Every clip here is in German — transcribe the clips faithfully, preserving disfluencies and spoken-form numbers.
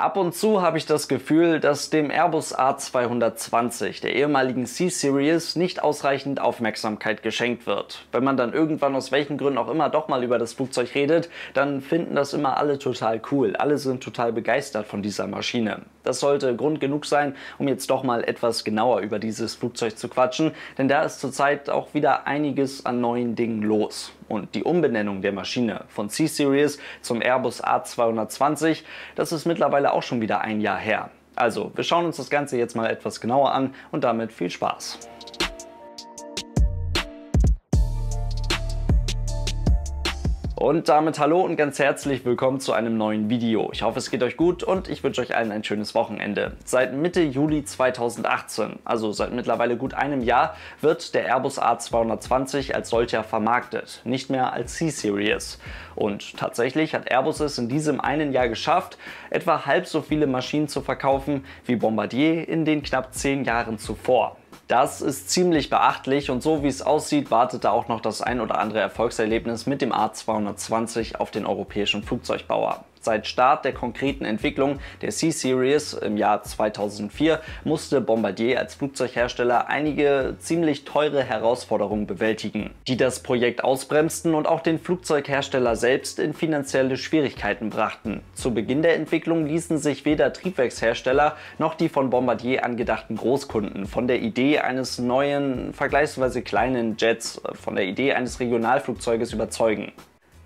Ab und zu habe ich das Gefühl, dass dem Airbus A zwei zwanzig, der ehemaligen C-Series, nicht ausreichend Aufmerksamkeit geschenkt wird. Wenn man dann irgendwann aus welchen Gründen auch immer doch mal über das Flugzeug redet, dann finden das immer alle total cool. Alle sind total begeistert von dieser Maschine. Das sollte Grund genug sein, um jetzt doch mal etwas genauer über dieses Flugzeug zu quatschen, denn da ist zurzeit auch wieder einiges an neuen Dingen los. Und die Umbenennung der Maschine von C-Series zum Airbus A zwei zwanzig, das ist mittlerweile auch schon wieder ein Jahr her. Also, wir schauen uns das Ganze jetzt mal etwas genauer an und damit viel Spaß. Und damit hallo und ganz herzlich willkommen zu einem neuen Video. Ich hoffe, es geht euch gut und ich wünsche euch allen ein schönes Wochenende. Seit Mitte Juli zweitausendachtzehn, also seit mittlerweile gut einem Jahr, wird der Airbus A zwei zwanzig als solcher vermarktet, nicht mehr als C-Series. Und tatsächlich hat Airbus es in diesem einen Jahr geschafft, etwa halb so viele Maschinen zu verkaufen wie Bombardier in den knapp zehn Jahren zuvor. Das ist ziemlich beachtlich und so wie es aussieht, wartet da auch noch das ein oder andere Erfolgserlebnis mit dem A zwei zwanzig auf den europäischen Flugzeugbauer. Seit Start der konkreten Entwicklung der C-Series im Jahr zweitausendvier musste Bombardier als Flugzeughersteller einige ziemlich teure Herausforderungen bewältigen, die das Projekt ausbremsten und auch den Flugzeughersteller selbst in finanzielle Schwierigkeiten brachten. Zu Beginn der Entwicklung ließen sich weder Triebwerkshersteller noch die von Bombardier angedachten Großkunden von der Idee eines neuen, vergleichsweise kleinen Jets, von der Idee eines Regionalflugzeuges überzeugen.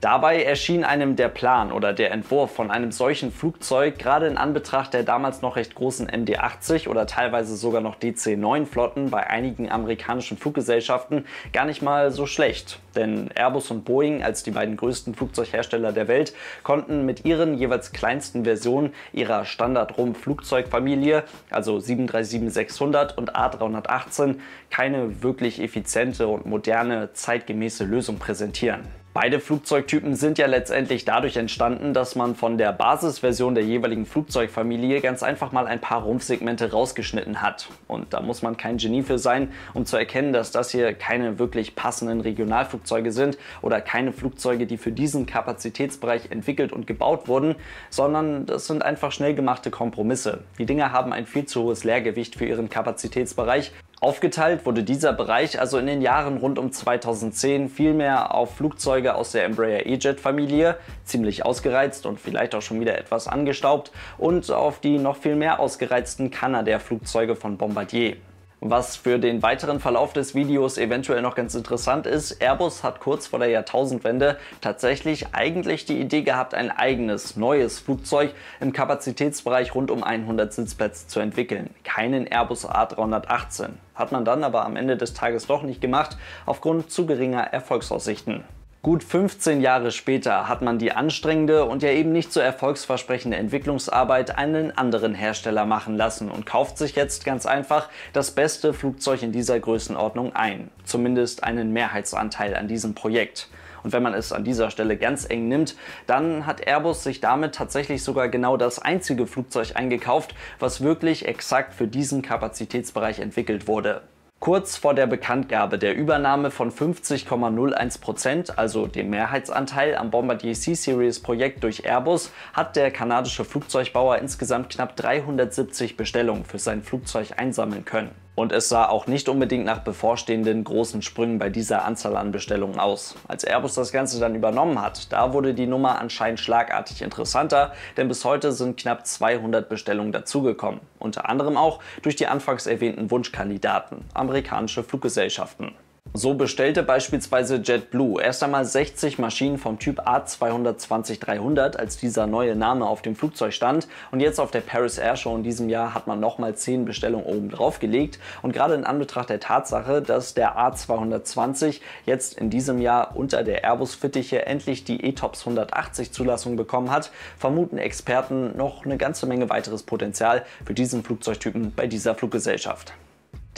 Dabei erschien einem der Plan oder der Entwurf von einem solchen Flugzeug gerade in Anbetracht der damals noch recht großen M D achtzig oder teilweise sogar noch D C neun Flotten bei einigen amerikanischen Fluggesellschaften gar nicht mal so schlecht. Denn Airbus und Boeing als die beiden größten Flugzeughersteller der Welt konnten mit ihren jeweils kleinsten Versionen ihrer Standard-Rumpf-Flugzeugfamilie, also sieben drei sieben sechshundert und A drei achtzehn, keine wirklich effiziente und moderne, zeitgemäße Lösung präsentieren. Beide Flugzeugtypen sind ja letztendlich dadurch entstanden, dass man von der Basisversion der jeweiligen Flugzeugfamilie ganz einfach mal ein paar Rumpfsegmente rausgeschnitten hat. Und da muss man kein Genie für sein, um zu erkennen, dass das hier keine wirklich passenden Regionalflugzeuge sind oder keine Flugzeuge, die für diesen Kapazitätsbereich entwickelt und gebaut wurden, sondern das sind einfach schnell gemachte Kompromisse. Die Dinger haben ein viel zu hohes Leergewicht für ihren Kapazitätsbereich. Aufgeteilt wurde dieser Bereich also in den Jahren rund um zweitausendzehn vielmehr auf Flugzeuge aus der Embraer E-Jet-Familie, ziemlich ausgereizt und vielleicht auch schon wieder etwas angestaubt, und auf die noch viel mehr ausgereizten Canadair-Flugzeuge von Bombardier. Was für den weiteren Verlauf des Videos eventuell noch ganz interessant ist, Airbus hat kurz vor der Jahrtausendwende tatsächlich eigentlich die Idee gehabt, ein eigenes, neues Flugzeug im Kapazitätsbereich rund um hundert Sitzplätze zu entwickeln. Keinen Airbus A drei achtzehn. Hat man dann aber am Ende des Tages doch nicht gemacht, aufgrund zu geringer Erfolgsaussichten. Gut fünfzehn Jahre später hat man die anstrengende und ja eben nicht so erfolgsversprechende Entwicklungsarbeit einen anderen Hersteller machen lassen und kauft sich jetzt ganz einfach das beste Flugzeug in dieser Größenordnung ein. Zumindest einen Mehrheitsanteil an diesem Projekt. Und wenn man es an dieser Stelle ganz eng nimmt, dann hat Airbus sich damit tatsächlich sogar genau das einzige Flugzeug eingekauft, was wirklich exakt für diesen Kapazitätsbereich entwickelt wurde. Kurz vor der Bekanntgabe der Übernahme von fünfzig Komma null eins Prozent, also dem Mehrheitsanteil am Bombardier C-Series-Projekt durch Airbus, hat der kanadische Flugzeugbauer insgesamt knapp dreihundertsiebzig Bestellungen für sein Flugzeug einsammeln können. Und es sah auch nicht unbedingt nach bevorstehenden großen Sprüngen bei dieser Anzahl an Bestellungen aus. Als Airbus das Ganze dann übernommen hat, da wurde die Nummer anscheinend schlagartig interessanter, denn bis heute sind knapp zweihundert Bestellungen dazugekommen. Unter anderem auch durch die anfangs erwähnten Wunschkandidaten, amerikanische Fluggesellschaften. So bestellte beispielsweise JetBlue erst einmal sechzig Maschinen vom Typ A zwei zwanzig dreihundert, als dieser neue Name auf dem Flugzeug stand, und jetzt auf der Paris Air Show in diesem Jahr hat man nochmal zehn Bestellungen oben drauf gelegt, und gerade in Anbetracht der Tatsache, dass der A zwei zwanzig jetzt in diesem Jahr unter der Airbus-Fittiche endlich die ETOPS hundertachtzig Zulassung bekommen hat, vermuten Experten noch eine ganze Menge weiteres Potenzial für diesen Flugzeugtypen bei dieser Fluggesellschaft.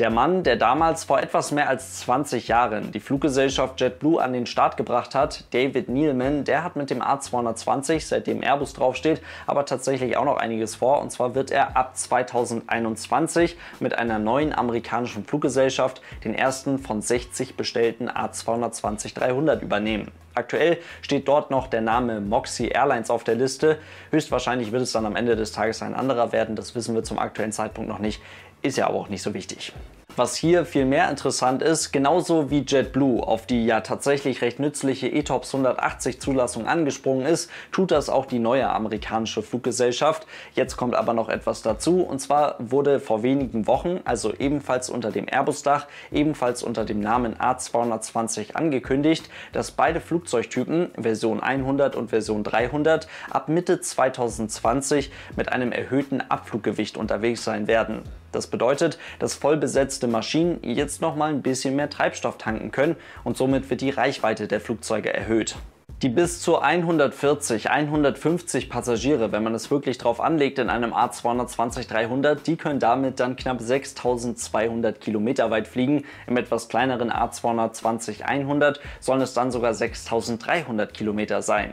Der Mann, der damals vor etwas mehr als zwanzig Jahren die Fluggesellschaft JetBlue an den Start gebracht hat, David Neelman, der hat mit dem A zwei zwanzig, seitdem Airbus draufsteht, aber tatsächlich auch noch einiges vor. Und zwar wird er ab zweitausendeinundzwanzig mit einer neuen amerikanischen Fluggesellschaft den ersten von sechzig bestellten A zwei zwanzig dreihundert übernehmen. Aktuell steht dort noch der Name Moxie Airlines auf der Liste. Höchstwahrscheinlich wird es dann am Ende des Tages ein anderer werden, das wissen wir zum aktuellen Zeitpunkt noch nicht. Ist ja aber auch nicht so wichtig. Was hier viel mehr interessant ist, genauso wie JetBlue auf die ja tatsächlich recht nützliche ETOPS hundertachtzig Zulassung angesprungen ist, tut das auch die neue amerikanische Fluggesellschaft. Jetzt kommt aber noch etwas dazu, und zwar wurde vor wenigen Wochen, also ebenfalls unter dem Airbus-Dach, ebenfalls unter dem Namen A zwei zwanzig angekündigt, dass beide Flugzeugtypen, Version hundert und Version dreihundert, ab Mitte zweitausendzwanzig mit einem erhöhten Abfluggewicht unterwegs sein werden. Das bedeutet, dass vollbesetzte Maschinen jetzt noch mal ein bisschen mehr Treibstoff tanken können und somit wird die Reichweite der Flugzeuge erhöht. Die bis zu hundertvierzig, hundertfünfzig Passagiere, wenn man es wirklich drauf anlegt, in einem A zwei zwanzig dreihundert, die können damit dann knapp sechstausendzweihundert Kilometer weit fliegen. Im etwas kleineren A zwei zwanzig hundert sollen es dann sogar sechstausenddreihundert Kilometer sein.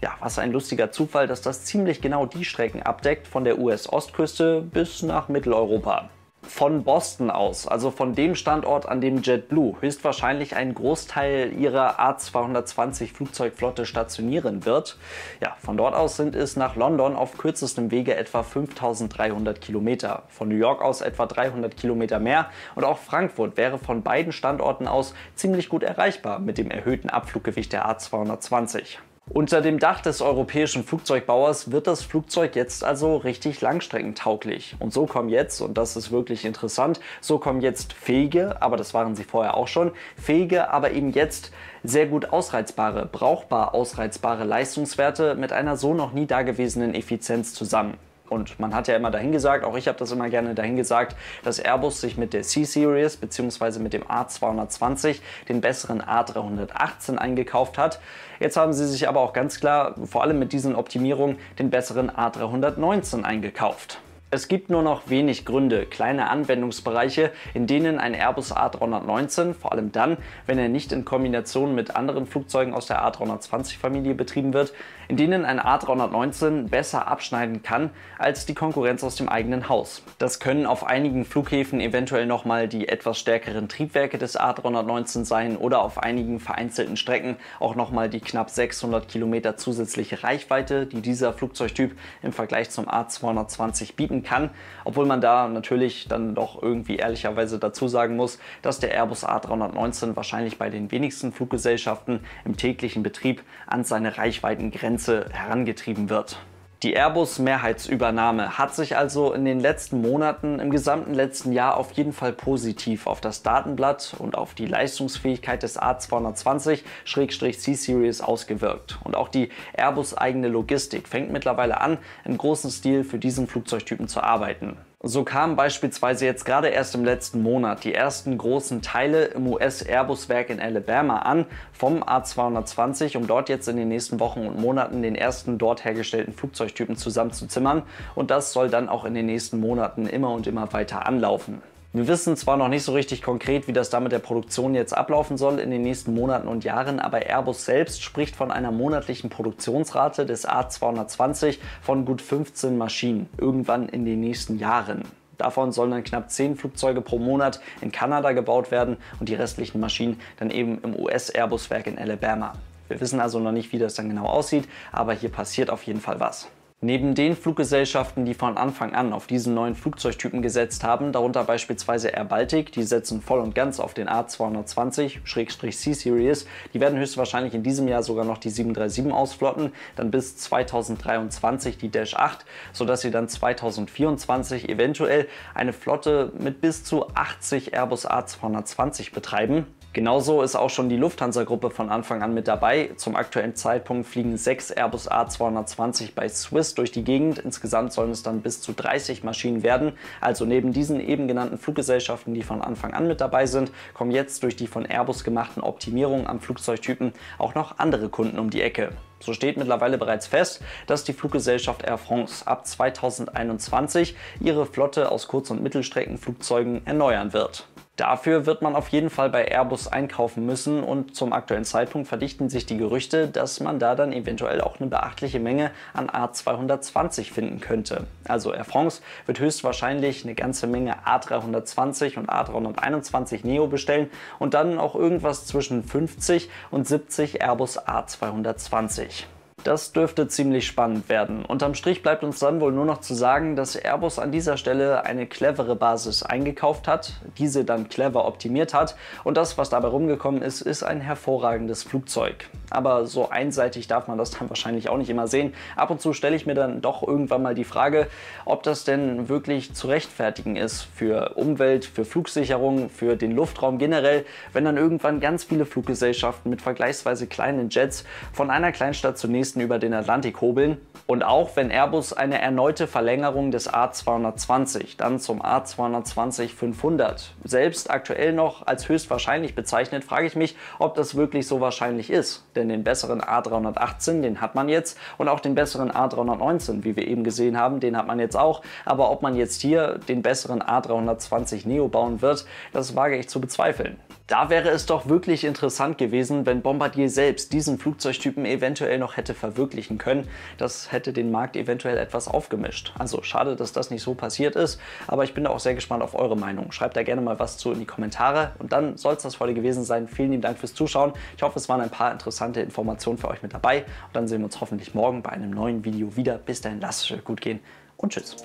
Ja, was ein lustiger Zufall, dass das ziemlich genau die Strecken abdeckt, von der U S-Ostküste bis nach Mitteleuropa. Von Boston aus, also von dem Standort, an dem JetBlue höchstwahrscheinlich einen Großteil ihrer A zwei zwanzig Flugzeugflotte stationieren wird. Ja, von dort aus sind es nach London auf kürzestem Wege etwa fünftausenddreihundert Kilometer, von New York aus etwa dreihundert Kilometer mehr und auch Frankfurt wäre von beiden Standorten aus ziemlich gut erreichbar mit dem erhöhten Abfluggewicht der A zwei zwanzig. Unter dem Dach des europäischen Flugzeugbauers wird das Flugzeug jetzt also richtig langstreckentauglich. Und so kommen jetzt, und das ist wirklich interessant, so kommen jetzt fähige, aber das waren sie vorher auch schon, fähige, aber eben jetzt sehr gut ausreizbare, brauchbar ausreizbare Leistungswerte mit einer so noch nie dagewesenen Effizienz zusammen. Und man hat ja immer dahingesagt, auch ich habe das immer gerne dahingesagt, dass Airbus sich mit der C-Series bzw. mit dem A zwei zwanzig den besseren A drei achtzehn eingekauft hat. Jetzt haben sie sich aber auch ganz klar, vor allem mit diesen Optimierungen, den besseren A drei neunzehn eingekauft. Es gibt nur noch wenig Gründe, kleine Anwendungsbereiche, in denen ein Airbus A drei neunzehn, vor allem dann, wenn er nicht in Kombination mit anderen Flugzeugen aus der A drei zwanzig Familie betrieben wird, in denen ein A drei neunzehn besser abschneiden kann als die Konkurrenz aus dem eigenen Haus. Das können auf einigen Flughäfen eventuell nochmal die etwas stärkeren Triebwerke des A drei neunzehn sein oder auf einigen vereinzelten Strecken auch nochmal die knapp sechshundert Kilometer zusätzliche Reichweite, die dieser Flugzeugtyp im Vergleich zum A zwei zwanzig bieten kann. kann, obwohl man da natürlich dann doch irgendwie ehrlicherweise dazu sagen muss, dass der Airbus A drei neunzehn wahrscheinlich bei den wenigsten Fluggesellschaften im täglichen Betrieb an seine Reichweitengrenze herangetrieben wird. Die Airbus-Mehrheitsübernahme hat sich also in den letzten Monaten, im gesamten letzten Jahr auf jeden Fall positiv auf das Datenblatt und auf die Leistungsfähigkeit des A zwei zwanzig C-Series ausgewirkt. Und auch die Airbus-eigene Logistik fängt mittlerweile an, im großen Stil für diesen Flugzeugtypen zu arbeiten. So kamen beispielsweise jetzt gerade erst im letzten Monat die ersten großen Teile im U S-Airbus-Werk in Alabama an vom A zwei zwanzig, um dort jetzt in den nächsten Wochen und Monaten den ersten dort hergestellten Flugzeugtypen zusammenzuzimmern. Und das soll dann auch in den nächsten Monaten immer und immer weiter anlaufen. Wir wissen zwar noch nicht so richtig konkret, wie das da mit der Produktion jetzt ablaufen soll in den nächsten Monaten und Jahren, aber Airbus selbst spricht von einer monatlichen Produktionsrate des A zwei zwanzig von gut fünfzehn Maschinen irgendwann in den nächsten Jahren. Davon sollen dann knapp zehn Flugzeuge pro Monat in Kanada gebaut werden und die restlichen Maschinen dann eben im U S-Airbus-Werk in Alabama. Wir wissen also noch nicht, wie das dann genau aussieht, aber hier passiert auf jeden Fall was. Neben den Fluggesellschaften, die von Anfang an auf diesen neuen Flugzeugtypen gesetzt haben, darunter beispielsweise Air Baltic, die setzen voll und ganz auf den A zwei zwanzig C-Series, die werden höchstwahrscheinlich in diesem Jahr sogar noch die sieben drei sieben ausflotten, dann bis zweitausenddreiundzwanzig die Dash acht, sodass sie dann zweitausendvierundzwanzig eventuell eine Flotte mit bis zu achtzig Airbus A zwei zwanzig betreiben. Genauso ist auch schon die Lufthansa-Gruppe von Anfang an mit dabei. Zum aktuellen Zeitpunkt fliegen sechs Airbus A zwei zwanzig bei Swiss durch die Gegend. Insgesamt sollen es dann bis zu dreißig Maschinen werden. Also neben diesen eben genannten Fluggesellschaften, die von Anfang an mit dabei sind, kommen jetzt durch die von Airbus gemachten Optimierungen am Flugzeugtypen auch noch andere Kunden um die Ecke. So steht mittlerweile bereits fest, dass die Fluggesellschaft Air France ab zweitausendeinundzwanzig ihre Flotte aus Kurz- und Mittelstreckenflugzeugen erneuern wird. Dafür wird man auf jeden Fall bei Airbus einkaufen müssen und zum aktuellen Zeitpunkt verdichten sich die Gerüchte, dass man da dann eventuell auch eine beachtliche Menge an A zwei zwanzig finden könnte. Also Air France wird höchstwahrscheinlich eine ganze Menge A drei zwanzig und A drei einundzwanzig Neo bestellen und dann auch irgendwas zwischen fünfzig und siebzig Airbus A zwei zwanzig. Das dürfte ziemlich spannend werden. Unterm Strich bleibt uns dann wohl nur noch zu sagen, dass Airbus an dieser Stelle eine clevere Basis eingekauft hat, diese dann clever optimiert hat und das, was dabei rumgekommen ist, ist ein hervorragendes Flugzeug. Aber so einseitig darf man das dann wahrscheinlich auch nicht immer sehen. Ab und zu stelle ich mir dann doch irgendwann mal die Frage, ob das denn wirklich zu rechtfertigen ist für Umwelt, für Flugsicherung, für den Luftraum generell, wenn dann irgendwann ganz viele Fluggesellschaften mit vergleichsweise kleinen Jets von einer Kleinstadt zur nächsten über den Atlantik hobeln. Und auch wenn Airbus eine erneute Verlängerung des A zwei zwanzig, dann zum A zwei zwanzig fünfhundert, selbst aktuell noch als höchstwahrscheinlich bezeichnet, frage ich mich, ob das wirklich so wahrscheinlich ist. Denn den besseren A drei achtzehn, den hat man jetzt, und auch den besseren A drei neunzehn, wie wir eben gesehen haben, den hat man jetzt auch. Aber ob man jetzt hier den besseren A drei zwanzig Neo bauen wird, das wage ich zu bezweifeln. Da wäre es doch wirklich interessant gewesen, wenn Bombardier selbst diesen Flugzeugtypen eventuell noch hätte verwirklichen können. Das hätte den Markt eventuell etwas aufgemischt. Also schade, dass das nicht so passiert ist, aber ich bin da auch sehr gespannt auf eure Meinung. Schreibt da gerne mal was zu in die Kommentare und dann soll es das heute gewesen sein. Vielen lieben Dank fürs Zuschauen. Ich hoffe, es waren ein paar interessante Informationen für euch mit dabei und dann sehen wir uns hoffentlich morgen bei einem neuen Video wieder. Bis dahin, lasst es euch gut gehen und tschüss.